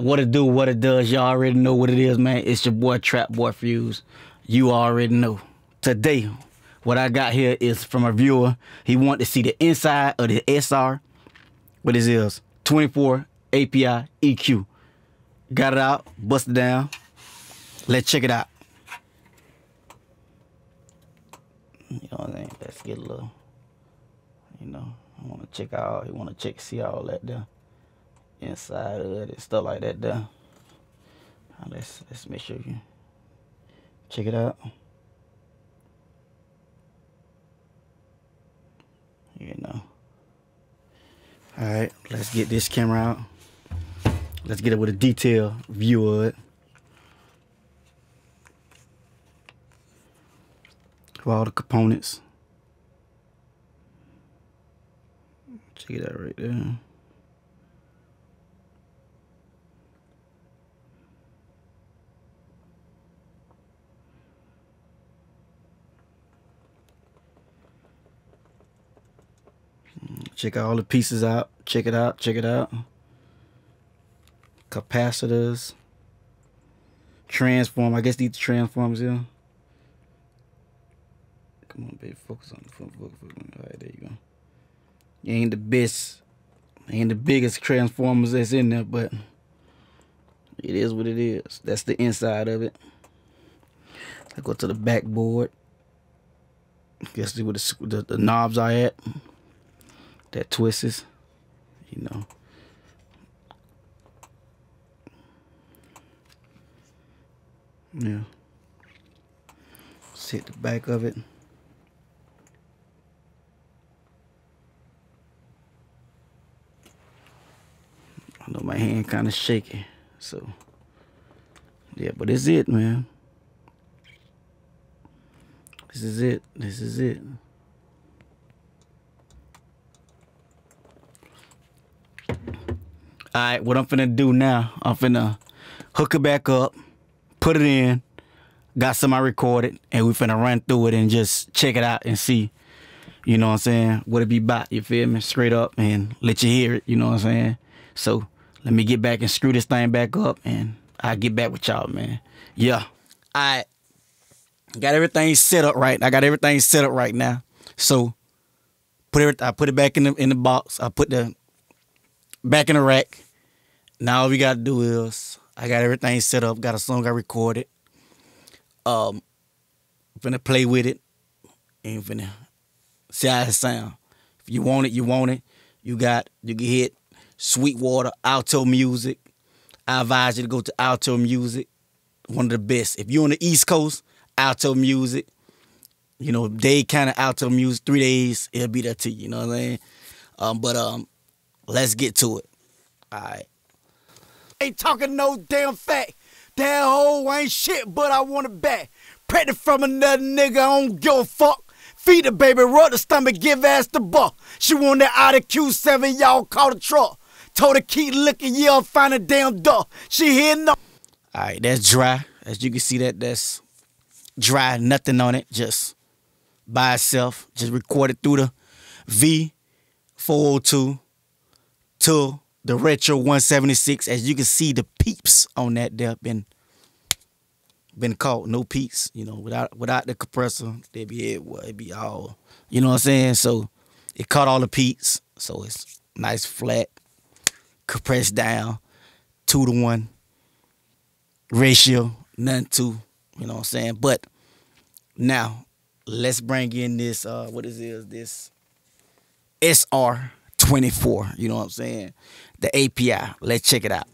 Worldwide, what it do, what it does, y'all already know what it is, man. It's your boy Trap Boy Fuse. You already know. Today, what I got here is from a viewer. He wanted to see the inside of the SR, what this is, 24 API EQ. Got it out, bust it down. Let's check it out. You know what I'm saying? Let's get a little, you know, I want to check out, you want to check, see all that there. Inside of it and stuff like that there. Let's make sure you check it out. You know. Alright, let's get this camera out. Let's get it with a detailed view of it. For all the components. Check it out right there. Check all the pieces out. Check it out. Check it out. Capacitors. Transform. I guess these transformers here. Come on, baby. Focus on the front. All right, there you go. You ain't the best. Ain't the biggest transformers that's in there, but it is what it is. That's the inside of it. I go to the backboard. Guess see where the knobs are at. That twists, you know. Yeah. Let's hit the back of it. I know my hand kind of shaky, so yeah, but it's it, man. This is it. This is it. Alright, what I'm finna do now, I'm finna hook it back up, put it in, got some I recorded, and we finna run through it and just check it out and see, you know what I'm saying, what it be about, you feel me, straight up, and let you hear it, you know what I'm saying. So, let me get back and screw this thing back up, and I'll get back with y'all, man. Yeah. Alright, got everything set up right. I got everything set up right now. So, I put it back in the box. I put the back in the rack. Now all we gotta do is I got everything set up, got a song I recorded. Finna play with it and finna see how it sound. If you want it, you want it. You can hit Sweetwater, Alto Music. I advise you to go to Alto Music. One of the best. If you're on the East Coast, Alto Music. You know, Dade County Alto Music, 3 days, it'll be there to you, you know what I'm saying? Let's get to it. All right. Ain't talking no damn fact. That hoe ain't shit, but I want it back. Pregnant from another nigga, I don't give a fuck. Feed the baby, rub the stomach, give ass the buck. She want that out of Q7, y'all call the truck. Told her keep looking, y'all find a damn duck. She here no. All right, that's dry. As you can see, that's dry, nothing on it, just by itself. Just recorded through the V402. To the Retro 176, as you can see, the peeps on that there been caught, no peeps, you know, without the compressor, they be everywhere, it be all, you know what I'm saying? So it caught all the peeps, so it's nice flat, compressed down, 2-to-1 ratio, none to, you know what I'm saying? But now let's bring in this this SR 24, you know what I'm saying? The API. Let's check it out.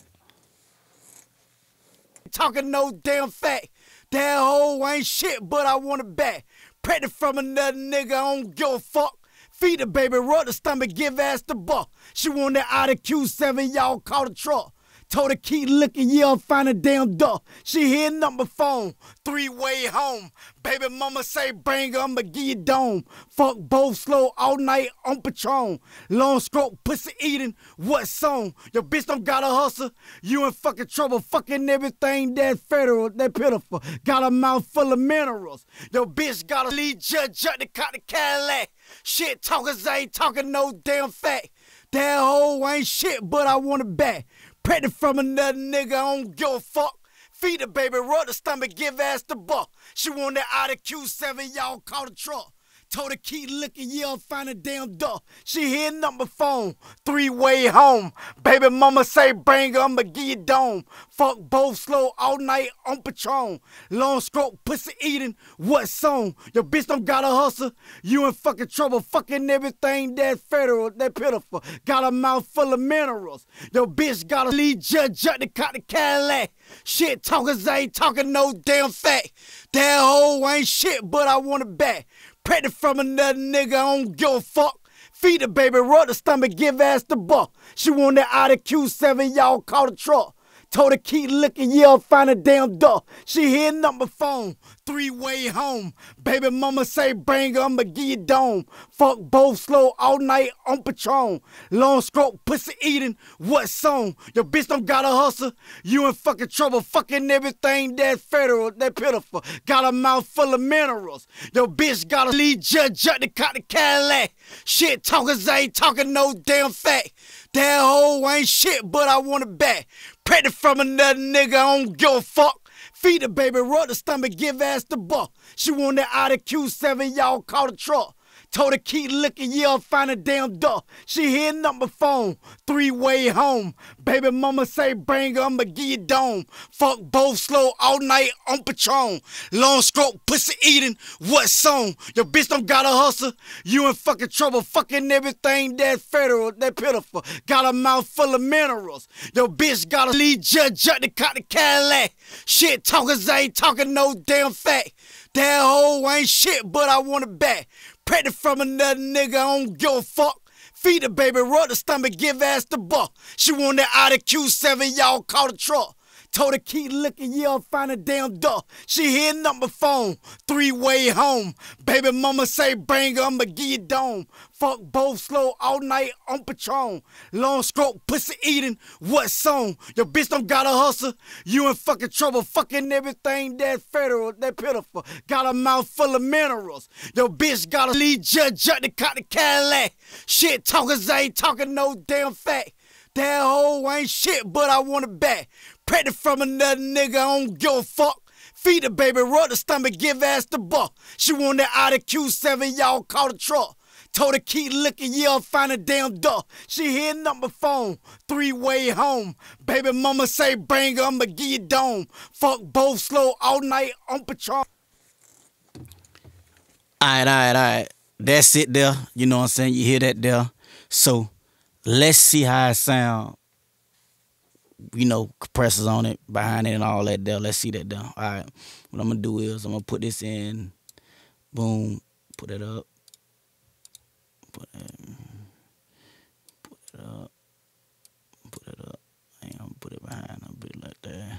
Talking no damn fact. That hoe ain't shit, but I want it back. Pregnant from another nigga, I don't give a fuck. Feed the baby, rub the stomach, give ass the buck. She want that out of Q7, y'all call the truck. Told her keep looking, y'all find a damn duck. She hear number phone, 3-way home. Baby mama say bang, I'ma give you dome. Fuck both slow all night on Patron. Long stroke, pussy eating, what song? Your bitch don't gotta hustle, you in fucking trouble. Fucking everything that federal, that pitiful. Got a mouth full of minerals. Your bitch gotta lead judge up to cop the Cadillac. Shit talkers ain't talking no damn fact. That hoe ain't shit, but I want it back. Pregnant from another nigga, I don't give a fuck. Feed the baby, roll the stomach, give ass the buck. She want that out of Q7, y'all call the truck. Told her keep looking, yeah, I'll find a damn duck. She hear number phone, three-way home. Baby mama say bang her, I'ma give you dome. Fuck both slow all night on Patron. Long stroke, pussy eating, what song? Your bitch don't gotta hustle, you in fucking trouble. Fucking everything that federal, that pitiful. Got a mouth full of minerals. Your bitch gotta lead judge up to cop the Cadillac. Shit talkers ain't talking no damn fact. That hoe ain't shit, but I want it back. Pregnant from another nigga, I don't give a fuck. Feed the baby, roll the stomach, give ass the buck. She want that out of Q7, y'all call the truck. Told her keep looking, yeah, I'll find a damn duck. She hear number phone, three-way home. Baby mama say bang her, I'ma give you dome. Fuck both slow all night on Patron. Long stroke, pussy eating, what song? Your bitch don't gotta hustle, you in fucking trouble. Fucking everything that federal, that pitiful. Got a mouth full of minerals. Your bitch gotta lead judge up to cop the Cadillac. Shit talkers ain't talking no damn fact. That hoe ain't shit, but I want it back. Pregnant from another nigga, I don't give a fuck. Feed the baby, roll the stomach, give ass the buck. She want that out of Q7, y'all call the truck. Told her keep looking, yeah, I'll find a damn duck. She hear number phone, three-way home. Baby mama say bang her, I'ma give you dome. Fuck both slow all night on Patron. Long stroke, pussy eating, what song? Your bitch don't gotta hustle, you in fucking trouble. Fucking everything that federal, that pitiful. Got a mouth full of minerals. Your bitch gotta lead judge up to cop the Cadillac. Shit talkers ain't talking no damn fact. That hoe ain't shit, but I want it back. Pregnant from another nigga, I don't give a fuck. Feed the baby, roll the stomach, give ass the buck. She want that out of Q7, y'all call the truck. Told her keep looking, yeah, I'll find a damn duck. She hear number phone, three-way home. Baby mama say bang her, I'ma give you dome. Fuck both slow all night on Patron. Long stroke, pussy eating, what song? Your bitch don't gotta hustle, you in fucking trouble. Fucking everything that federal, that pitiful. Got a mouth full of minerals. Your bitch gotta lead judge up to cop the Cadillac. Shit talkers ain't talking no damn fact. That hoe ain't shit, but I want it back. Pregnant from another nigga, I don't give a fuck. Feed the baby, roll the stomach, give ass the buck. She want that out of Q7, y'all call the truck. Told her keep looking, yeah, I'll find a damn duck. She hear number phone, three-way home. Baby mama say bang her, I'ma give you dome. Fuck both slow all night on Patron. All right. That's it there. You know what I'm saying? You hear that there? So let's see how it sound. You know, compressors on it, behind it and all that there. Let's see that there. All right. What I'm going to do is I'm going to put this in. Boom. Put it up. Put it up. I ain't going to put it behind a bit like that.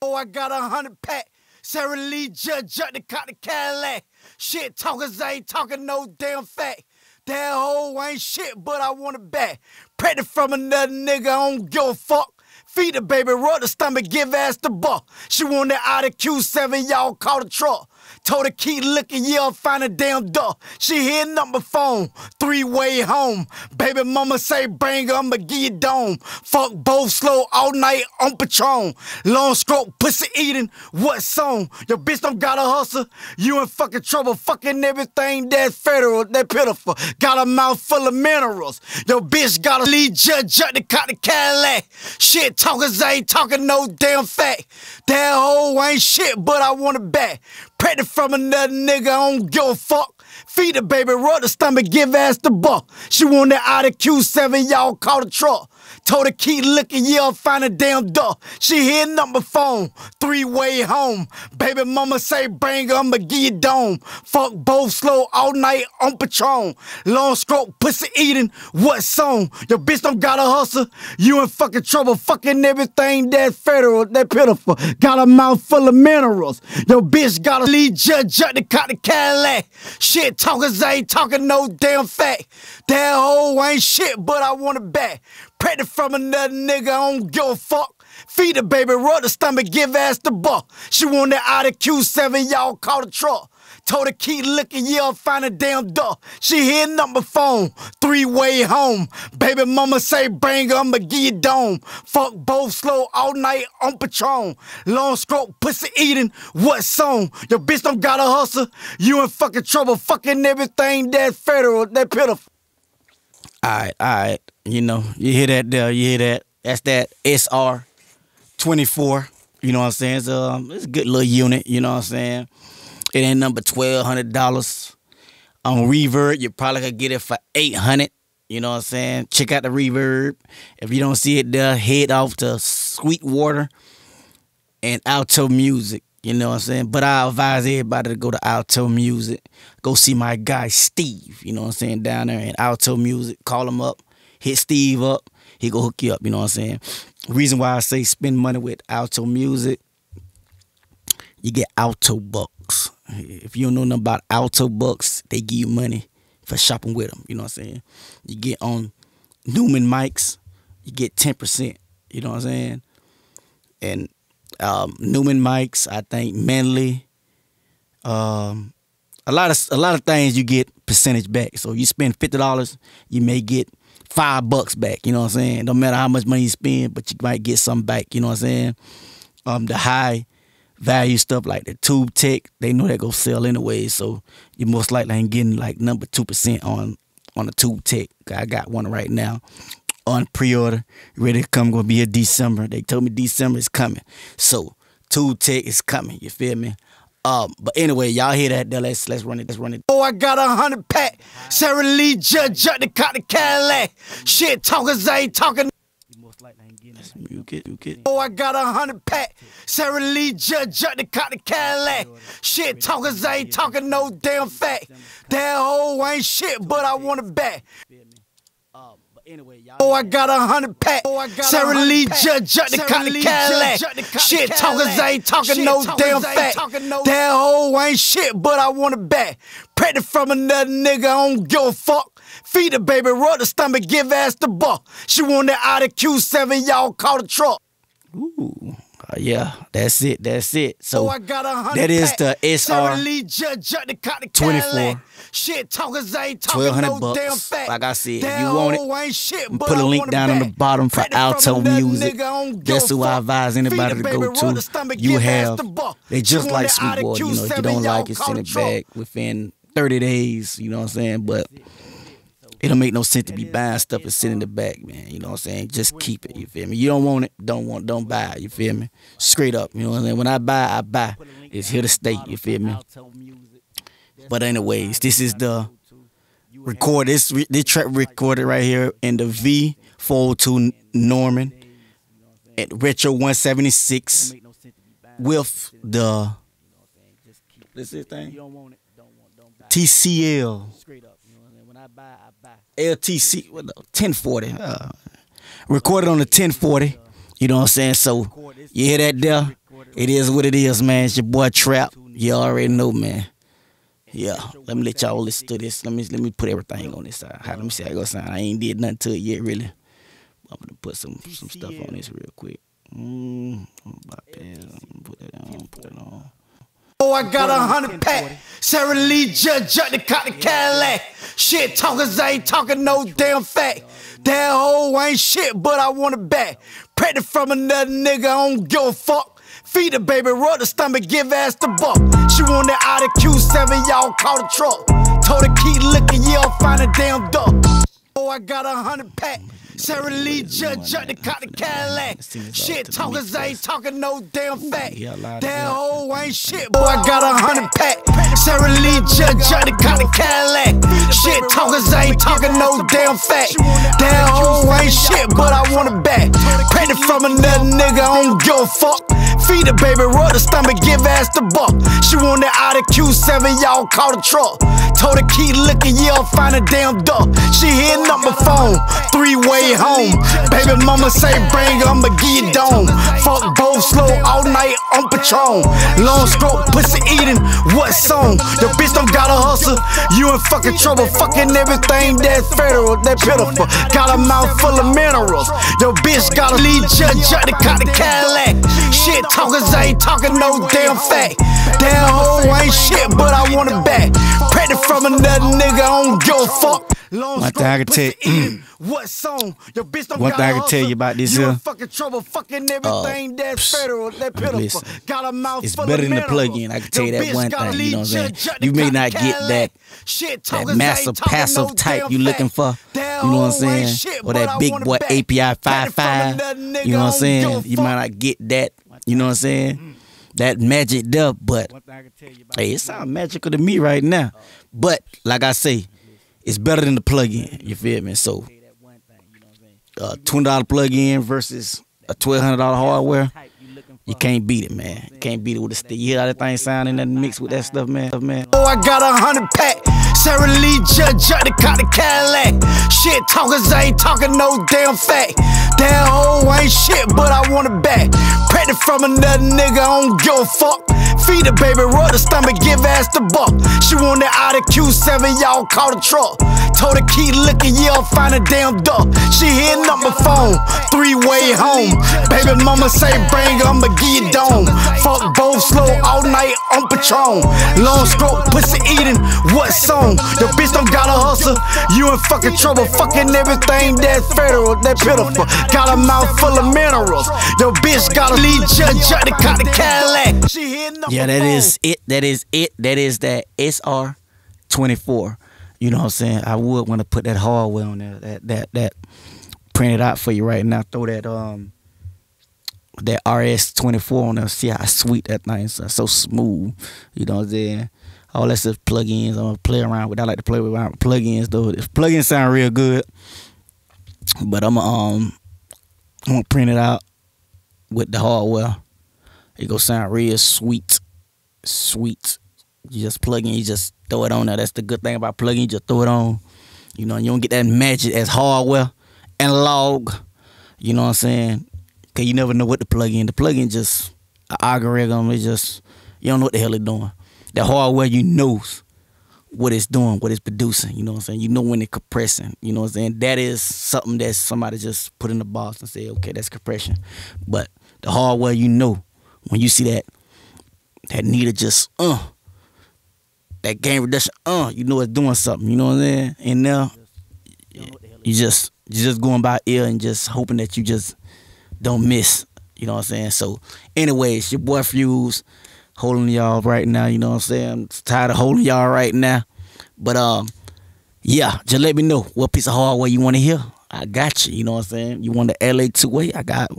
Oh, I got 100 pack. Sarah Lee Judge up to cop the Cadillac. Shit talkers ain't talking no damn fact. That hoe ain't shit, but I want it back. Pregnant from another nigga, I don't give a fuck. Feed the baby, roll the stomach, give ass the buck. She want that out of Q7, y'all call the truck. Told her keep looking, yeah, I'll find a damn duck. She hear number phone, three-way home. Baby mama say bang her, I'ma give you dome. Fuck both slow all night on Patron. Long stroke, pussy eating, what song? Your bitch don't gotta hustle, you in fucking trouble. Fucking everything that's federal, that pitiful. Got a mouth full of minerals. Your bitch gotta lead judge up to cop the Cadillac. Shit talkers ain't talking no damn fact. That hoe ain't shit, but I want it back. Pregnant from another nigga, I don't give a fuck. Feed the baby, roll the stomach, give ass the buck. She want that out of Q7, y'all call the truck. Told her keep looking, yeah, I'll find a damn duck. She hear number phone, three-way home. Baby mama say bang her, I'ma give you dome. Fuck both slow all night on Patron. Long stroke, pussy eating, what song? Your bitch don't gotta hustle, you in fucking trouble. Fucking everything that federal, that pitiful. Got a mouth full of minerals. Your bitch gotta lead judge up to cop the Cadillac. Shit talkers ain't talking no damn fact. That hoe ain't shit, but I want it back. Pregnant from another nigga, I don't give a fuck. Feed the baby, rub the stomach, give ass the buck. She want that out of Q7, y'all call the truck. Told her keep looking, yeah, find a damn duck. She hear number phone, three-way home. Baby mama say bang, I'ma give you dome. Fuck both slow all night on Patron. Long stroke, pussy eating, what song? Your bitch don't gotta hustle, you in fucking trouble. Fucking everything that's federal, that pitiful. Alright, you know, you hear that there, you hear that. That's that SR24, you know what I'm saying? It's a good little unit, you know what I'm saying? It ain't number $1,200. On Reverb, you probably could get it for $800. You know what I'm saying? Check out the Reverb. If you don't see it there, head off to Sweetwater and Alto Music. You know what I'm saying? But I advise everybody to go to Alto Music. Go see my guy Steve. You know what I'm saying? Down there in Alto Music. Call him up. Hit Steve up. He go hook you up. You know what I'm saying? Reason why I say spend money with Alto Music, you get Alto Bucks. If you don't know nothing about Alto Bucks, they give you money for shopping with them. You know what I'm saying? You get on Neumann mics, you get 10%. You know what I'm saying? And Neumann mics, I think Manly, a lot of things you get percentage back. So you spend $50, you may get $5 back. You know what I'm saying? Don't matter how much money you spend, but you might get something back. You know what I'm saying? The high value stuff like the Tube Tech, they know that go sell anyway, so you most likely ain't getting like number 2% on the Tube Tech. I got one right now on pre-order, ready to come. Gonna be here December. They told me December is coming, so Tube Tech is coming. You feel me? But anyway, y'all hear that? Let's run it. Let's run it. Oh, I got 100 pack. Sarah Lee Judge up the cotton Cadillac. Shit talkers ain't talking. Oh, I got 100 pack. Sarah Lee Judge up the cotton Cadillac. Shit talkers ain't talking no damn fact. That hoe ain't shit, but I want it back. Oh, I got 100 pack. Sarah Lee Judge up the cotton Cadillac. Shit talkers ain't talking no damn fact. That hoe ain't shit, but I want it back. Pregnant from another nigga, I don't give a fuck. Feed the baby, rub the stomach, give ass the buck. She want that out of Q7, y'all call the truck. Ooh, yeah, that's it, that's it. So that is the SR24. Shit, talkers ain't talking no damn fact. Like I said, if you want it, put a link down on the bottom for Alto Music. That's who I advise anybody to go to. You have, they just like Sweetwater. You know, if you don't like it, send it back within 30 days. You know what I'm saying? But it don't make no sense to be buying stuff and sitting in the back, man. You know what I'm saying? Just keep it, you feel me? You don't want it, don't buy it, you feel me? Straight up, you know what I'm saying? When I buy, it's here to stay, you feel me? But anyways, this is the record, this track recorded right here in the V402 Neumann at Retro 176 with the TCL. LTC, what the, 1040. Recorded on the 1040. You know what I'm saying? So you hear that there? It is what it is, man. It's your boy Trap. You already know, man. Yeah. Let me let y'all listen to this. Let me put everything on this side. Let me see how it goes sound. I ain't did nothing to it yet, really. I'm gonna put some stuff on this real quick. Put that on. Put that on. Oh, I got 100 pack. Sarah Lee Judge up the cotton Cadillac. Shit talkers ain't talking no damn fact. That hoe ain't shit, but I want it back. Pregnant from another nigga, I don't give a fuck. Feed the baby, rub the stomach, give ass the buck. She want that out of Q7, y'all call the truck. Told her keep looking, y'all find a damn duck. Oh, I got 100 pack. Sarah Lee Judge up the cotton Cadillac. Shit talkers ain't talking no damn fact. That hoe ain't shit, boy. I got 100 pack. Sarah Lee Judge up the cotton Cadillac. Shit talkers ain't talking no damn fact. That hoe ain't shit, but I want it back. Pregnant from another nigga, I don't give a fuck. don't fuck. Feed the baby, rub the stomach, give ass the buck. She want that out of Q7, y'all call the truck. Told her keep looking, yeah, find a damn duck. She hit number phone, three-way home. Baby mama say bring, I'ma get dome. Fuck both slow, all night on Patron. Long stroke, pussy eating, what song? Your bitch don't gotta hustle, you in fucking trouble. Fucking everything that's federal, that pitiful. Got a mouth full of minerals. Your bitch gotta lead judge up to cop the Cadillac. Shit talkers ain't talking no damn fact. Damn hoe ain't shit, but I want it back. Pregnant from another nigga, I don't give a fuck. One thing I can tell you, about this here, listen, it's better than the plug-in. I can tell you that one thing, you know what I'm saying? You may not get that massive passive type you looking for, you know what I'm saying? Or that big boy API 5-5, you know what I'm saying? You might not get that, you know what I'm saying? That magic there, but hey, it sound magical to me right now. But like I say, it's better than the plug-in, you feel me? So, $20 plug-in versus a $1,200 hardware, you can't beat it, man. Can't beat it with the stick. You hear how that thing sound in that mix with that stuff, man. Oh, I got 100 pack. Sarah Lee Judge up to cop the Cadillac. Shit talkers ain't talking no damn fact. That hoe ain't shit, but I want it back. Pregnant from another nigga, I don't give a fuck. Feed the baby, rub the stomach, give ass the buck. She want that out of Q7, y'all call the truck. Told her keep looking, yeah, find a damn duck. She hit number phone, three-way home. Baby mama say bring, I'ma get dome. Fuck both slow, all night on Patron. Long stroke, pussy eating, what song? Your bitch don't gotta hustle, you in fucking trouble. Fucking everything that's federal, that pitiful. Got a mouth full of minerals. Your bitch gotta lead judge up to cop the Cadillac. She hit number phone. Yeah, that is it. That is it. That is that SR24. You know what I'm saying? I would want to put that hardware on there. That print it out for you right now. Throw that that RS24 on there. See how sweet that thing is. So smooth. You know what I'm saying? All that stuff, plugins. I'm gonna play around with. I like to play around with plugins though. If plugins sound real good, but I'm gonna print it out with the hardware. It gonna sound real sweet. Sweet. You just plug in, you just throw it on there. That's the good thing about plug in, you just throw it on. You know, you don't get that magic as hardware, analog. You know what I'm saying? Cause you never know what to plug in. The plug in just an algorithm, it just, you don't know what the hell it's doing. The hardware, you know what it's doing, what it's producing, you know what I'm saying? You know when it's compressing, you know what I'm saying? That is something that somebody just put in the box and say, okay, that's compression. But the hardware, you know, when you see that needle just, that gain reduction, you know it's doing something, you know what I'm saying? And now, you just going by ear and just hoping that you just don't miss, you know what I'm saying? So, anyways, your boy Fuse, holding y'all right now, you know what I'm saying? I'm tired of holding y'all right now. But, yeah, just let me know what piece of hardware you want to hear. I got you, you know what I'm saying? You want the LA2A? I got,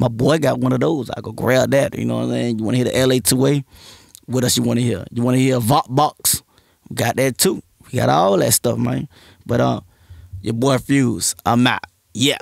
my boy got one of those. I go grab that, you know what I'm saying? You want to hear the LA2A? What else you want to hear? You want to hear a VOT box? We got that too. We got all that stuff, man. But your boy Fuse, I'm out. Yeah.